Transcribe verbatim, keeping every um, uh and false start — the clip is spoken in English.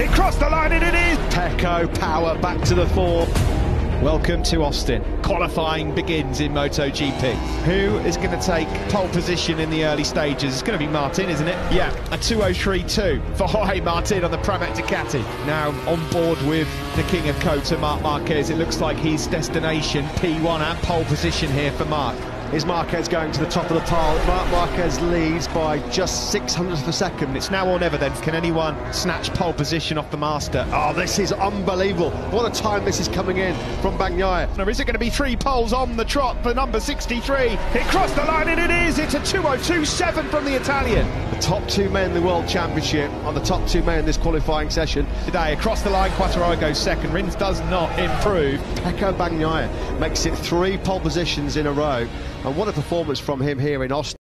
It crossed the line and it is Pecco power back to the fore. Welcome to Austin. Qualifying begins in MotoGP. Who is going to take pole position in the early stages? It's going to be Martin, isn't it? Yeah, a two oh three two for Jorge Martin on the Pramac Ducati. Now on board with the king of COTA, Marc Márquez. It looks like his destination, P one and pole position here for Marc. Is Marquez going to the top of the pile? Marc Marquez leads by just six hundredths of a second. It's now or never then. Can anyone snatch pole position off the master? Oh, this is unbelievable. What a time this is coming in from Bagnaia. Now, is it going to be three poles on the trot for number sixty-three? It crossed the line and it is. It's a two oh two seven from the Italian. The top two men in the World Championship are the top two men in this qualifying session. Today, across the line, Quartararo goes second. Rins does not improve. Pecco Bagnaia makes it three pole positions in a row. And what a performance from him here in Austin.